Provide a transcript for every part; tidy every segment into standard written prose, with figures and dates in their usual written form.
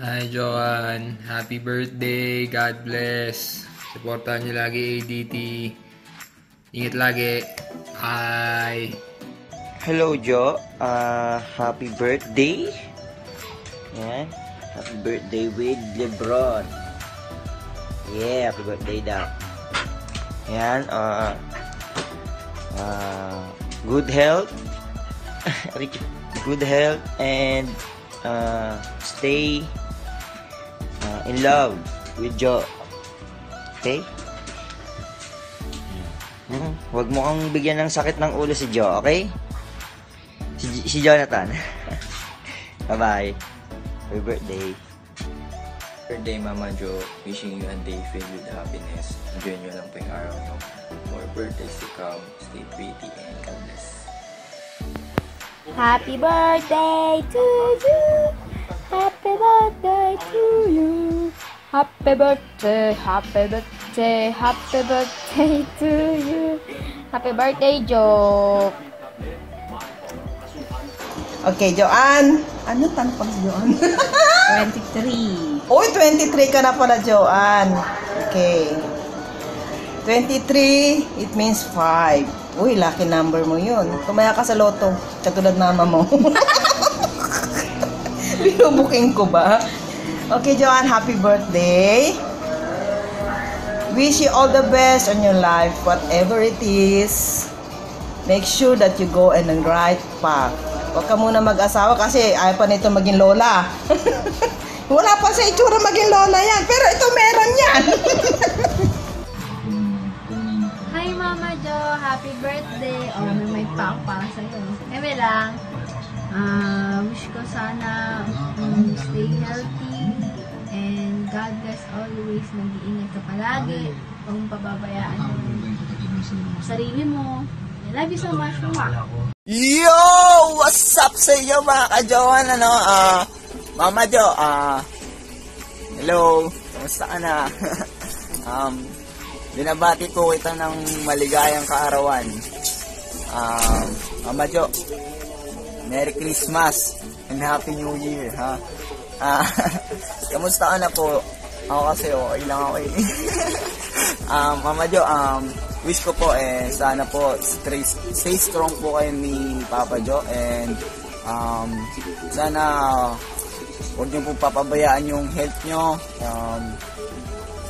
Hi, Joanne. Happy birthday. God bless. Supportahan niyo lagi, ADT. Ingat lagi. Hi. Hello, Jo. Happy birthday. Yan. Happy birthday with LeBron. Yeah, happy birthday daw. Yan. Good health. Good health and stay in love with Jo. Okay? Huwag mo kang bigyan ng sakit ng ulo si Jo, okay? Si Jonathan. Bye-bye. Happy birthday. Birthday, Mama Jo. Wishing you a day filled with happiness. Enjoy nyo lang po yung araw nyo. More birthdays to come. Stay pretty and God bless. Happy birthday to you. Happy birthday to you. Happy birthday, happy birthday, happy birthday to you. Happy birthday, Jo. Okay, Joanne. Ano tanong pang si Joanne? 23. Uy, 23 ka na pala, Joanne. Okay. 23, it means 5. Uy, lucky number mo yun. Tumaya ka sa loto, katulad mama mo. Binubuking ko ba? Okay, Joanne, happy birthday. Wish you all the best on your life, whatever it is. Make sure that you go in the right path. Huwag ka muna mag-asawa kasi ayaw pa nito maging lola. Wala pa sa itsura maging lola yan, pero ito meron yan. Happy birthday! O, may pack para sa'yo. Eme lang. Wish ko sana stay healthy and God bless always. Nag-iingat ka palagi. Huwag pababayaan ng sarili mo. I love you so much, Mama. Yo! What's up sa'yo mga kajohan? Ano? Mama Jo, hello. Kamusta ka na? Binabati ko kita ng maligayang kaarawan. Mama Jo, Merry Christmas and Happy New Year, ha? Kamusta ka na po? Ako kasi okay lang ako eh. Mama Jo, wish ko po eh, sana po stay strong po kayo ni Papa Jo and sana huwag niyo po papabayaan yung health niyo.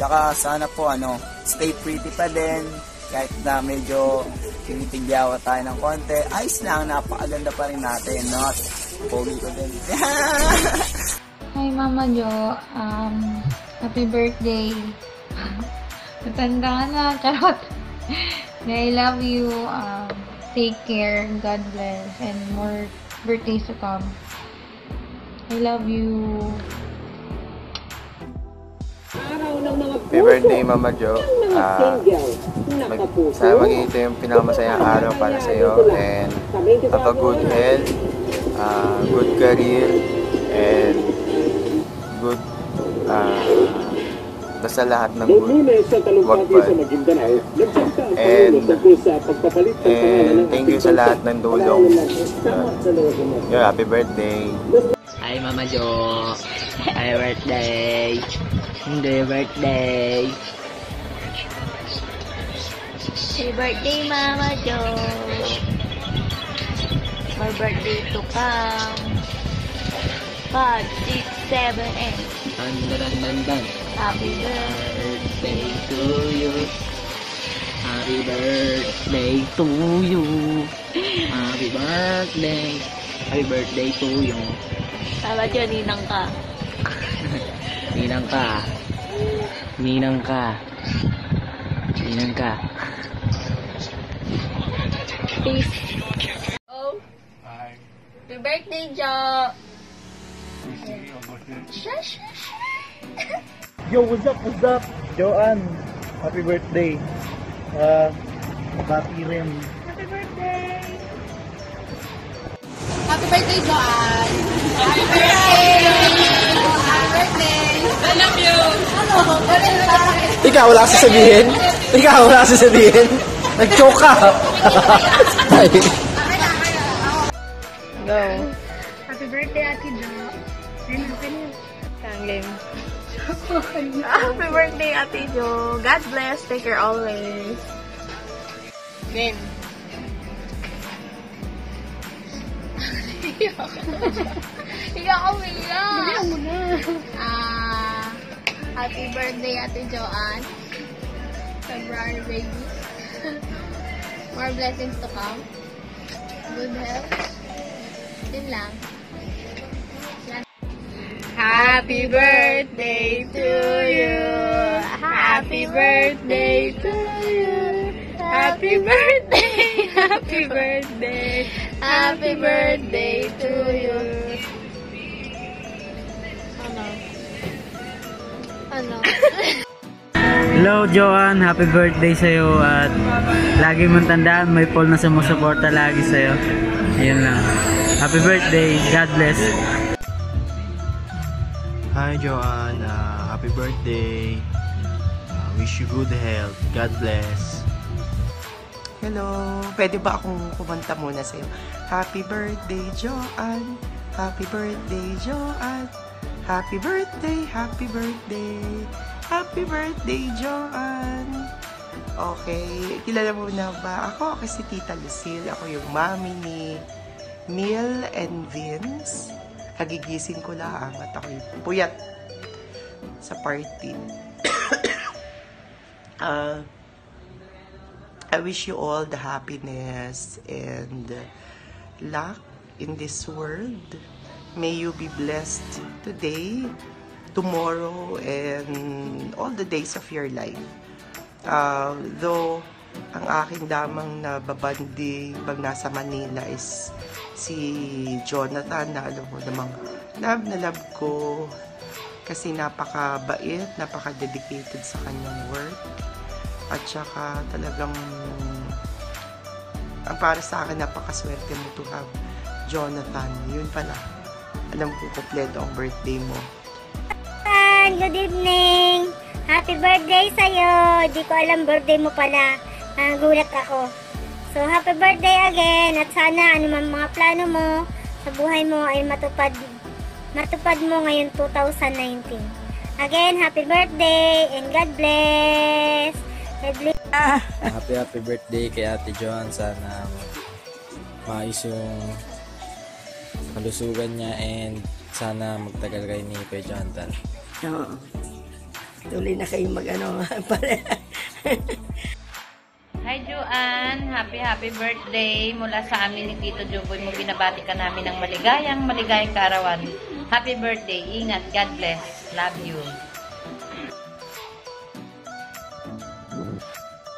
Tsaka sana po ano, stay pretty pa din. Kahit na medyo tinitigyawa tayo ng konti, ayos lang, napakaganda pa rin natin. Not pogi ko din. Hi Mama Jo, happy birthday. Matanda ka na, charot. I love you. Take care. God bless. And more birthdays to come. I love you. Happy birthday, Mama Jo. Sana maging ito yung pinakamasayang araw para sa'yo. And have a good health, good career, and good, basta lahat ng good work pa. And thank you sa lahat ng dulong. Happy birthday. Hi, Mama Jo. Happy birthday. Happy birthday. Happy birthday, Mama Jo. My birthday to come. 5, 6, 7, 8. Happy birthday to you. Happy birthday to you. Happy birthday. Happy birthday to you. Mama Jo, ninang ka. Ninang ka. Ninang ka. Ninang ka. Peace. Hello. Hi. Happy birthday, Jo. Shush. Yo, what's up? Joanne, happy birthday. Happy rin. Happy birthday. Happy birthday, Joanne. Happy birthday. I love you. Ikaw, wala ka sasabihin? Nag-choke ka. Hello. Happy birthday, Ate Jo. And happy new. Saan game? Happy birthday, Ate Jo. God bless. Take her always. Game. Happy birthday, Ate Joanne. February baby. More blessings to come. Good health. Yun lang. Happy birthday to you. Happy birthday to you. Happy birthday. Happy birthday. Happy birthday to you. Ano? Ano? Hello, Joanne. Happy birthday sa'yo. At lagi mong tandaan, may Paul na sumusuporta lagi sa'yo. Ayun lang. Happy birthday. God bless. Hi, Joanne. Happy birthday. Wish you good health. God bless. Hello. Pwede ba akong kumanta muna sa'yo? Happy birthday, Joanne. Happy birthday, Joanne. Happy birthday, happy birthday. Happy birthday, Joanne. Okay. Kilala mo na ba? Ako si Tita Lucille. Ako yung mommy ni Neil and Vince. Kagigising ko lang at ako'y puyat sa party. I wish you all the happiness and luck in this world. May you be blessed today, tomorrow, and all the days of your life. Though, ang aking damang nababanding pag nasa Manila is si Jonathan, na alam mo namang love na love ko kasi napakabait, napaka-dedicated sa kanyang work at saka talagang ang para sa akin napakaswerte mo to have Jonathan. Yun pala, alam ko kompleto ang birthday mo. Good evening! Happy birthday sa'yo! Di ko alam birthday mo pala. Gulat ako. So, happy birthday again! At sana anumang mga plano mo sa buhay mo ay matupad mo ngayon 2019. Again, happy birthday and God bless! God bless. Happy birthday kay Ate Joanne. Sana maayos yung kalusugan niya and sana magtagal kayo ni Kuya Jonathan. Oo. Tuloy na kayong mag-ano. Hi, Joanne. Happy birthday mula sa amin ni Tito Jumboy. Mo binabati ka namin ng maligayang kaarawan. Happy birthday. Ingat. God bless. Love you.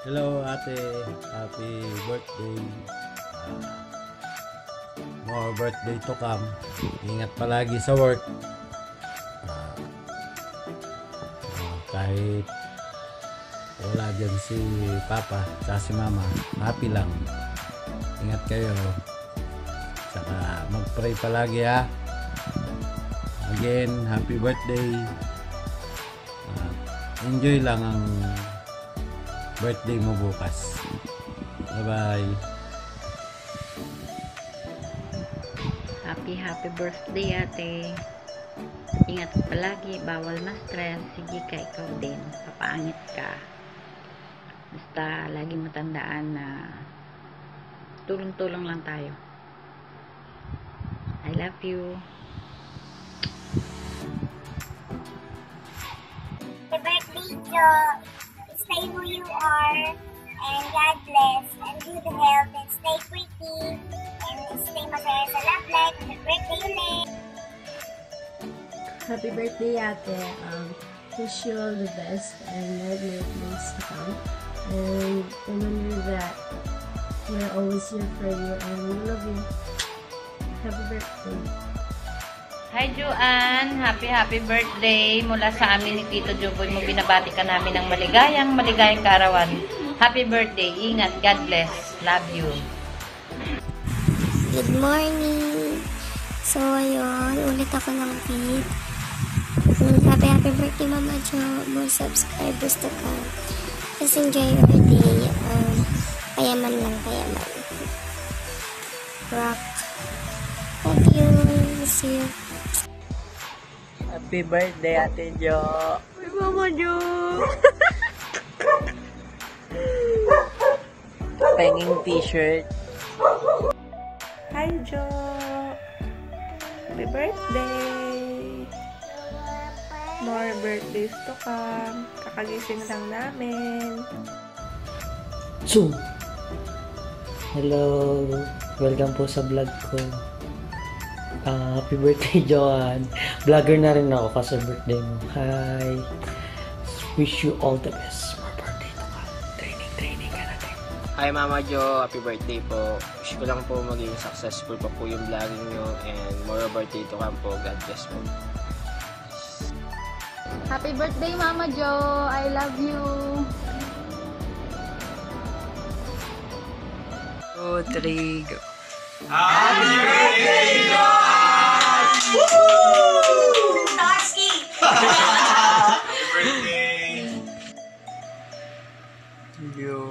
Hello, Ate. Happy birthday. More birthday to come. Ingat palagi sa work. Kahit wala dyan si Papa at si Mama, happy lang. Ingat kayo. Saka mag-pray palagi, ha. Again, happy birthday. Enjoy lang ang birthday mo bukas. Bye-bye. Happy birthday, Ate. Ingat palagi, bawal ma-stress. Sige ka, ikaw din. Papangit ka. Basta lagi mo tandaan na tulong-tulong lang tayo. I love you. Happy birthday, Jo. Stay who you are. And God bless. And good health. And stay pretty. And stay masaya sa love life. Happy birthday ulit. Happy birthday, Ate. Wish you all the best and more blessings to come. And remember that we're always here for you and we love you. Happy birthday. Hi, Joanne. Happy birthday mula sa amin ni Tito Jumboy. Mo binabati ka namin ng maligayang kaarawan. Happy birthday. Ingat. God bless. Love you. Good morning. So, ayun. Ulit ako ng feed. Happy birthday, Mama Jo. More subscribers to come. Just enjoy your day. Payaman lang, payaman. Rock. Thank you. See you. Happy birthday, Ate Jo. Ay, Mama Jo. Penging t-shirt. Hi, Jo. Happy birthday. More birthdays to come. Kakagising lang namin. Zoom. Hello. Welcome po sa vlog ko. Happy birthday, Joanne. Vlogger na rin ako kasi birthday mo. Hi. Wish you all the best. More birthday to come. Training ka natin. Hi, Mama Jo. Happy birthday po. Wish ko lang po maging successful pa po yung vlogging nyo. And more birthday to come po. God bless po. Happy birthday, Mama Jo. I love you. 2, 3, go. Happy birthday, Joanne! Woo! Toski! Happy birthday! Yo.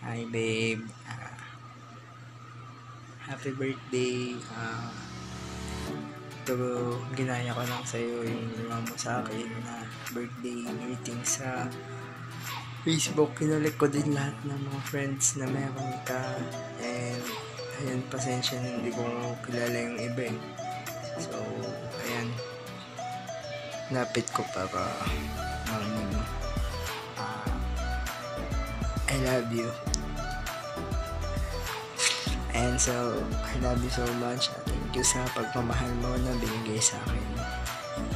Hi, babe. Happy birthday. Ito, ginaya ko lang sa'yo yung lima mo sa akin na birthday meeting sa Facebook, kinulik ko din lahat ng mga friends na meron ka. And, ayan, pasensya na hindi ko kilala yung iba. So, ayan. Napit ko para marinig mo. I love you. And so, I love you so much. Thank you sa pagmamahal mo na binigay sa akin.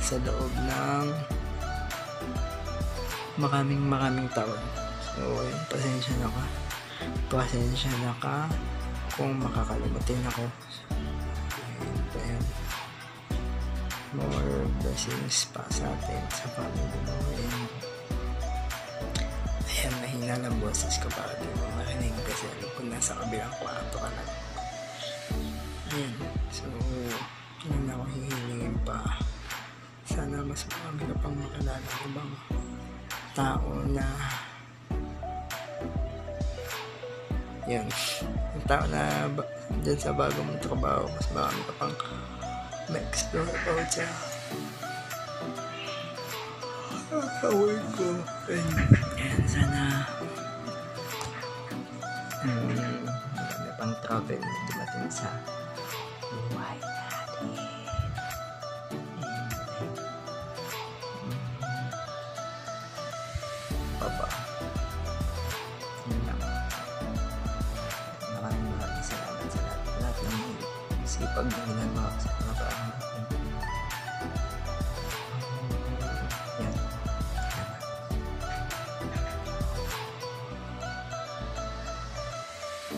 Sa loob ng maraming taon. So, pasensya na ka kung makakalimutin ako. And, ayun. More blessings pa sa atin, sa family mo. And, ayan, mahina ng boses ko para di mo marinig kasi alam ko nasa kabilang kwarto ka lang. Ayan. So, yun na ako hihilingin pa. Sana mas marami ka pang makalala ng ibang tao na yun, yung tao na dyan sa bago mong trabaho, mas marami ka pang ma-explore about siya away ko. And sana marami pang travel na dumating sa buhay natin. Pag ginagawa ko sa mga parang yan.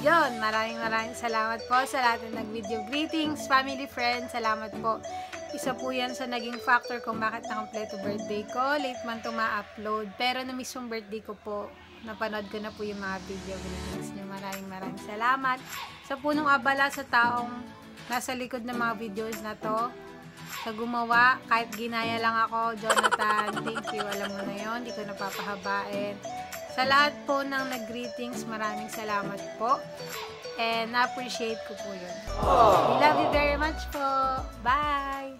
Yun, maraming salamat po sa lahat ng nag-video greetings, family, friends, salamat po. Isa po yan sa naging factor kung bakit nakompleto birthday ko. Late man to ma-upload, pero na-miss yung birthday ko po. Napanood ko na po yung mga video greetings niyo. Maraming salamat sa punong abala sa taong nasa likod ng mga videos na to, sa gumawa, kahit ginaya lang ako, Jonathan, thank you, alam mo na yun, hindi ko napapahabain. Sa lahat po ng nag-greetings, maraming salamat po, and na-appreciate ko po yun. Aww. We love you very much po, bye!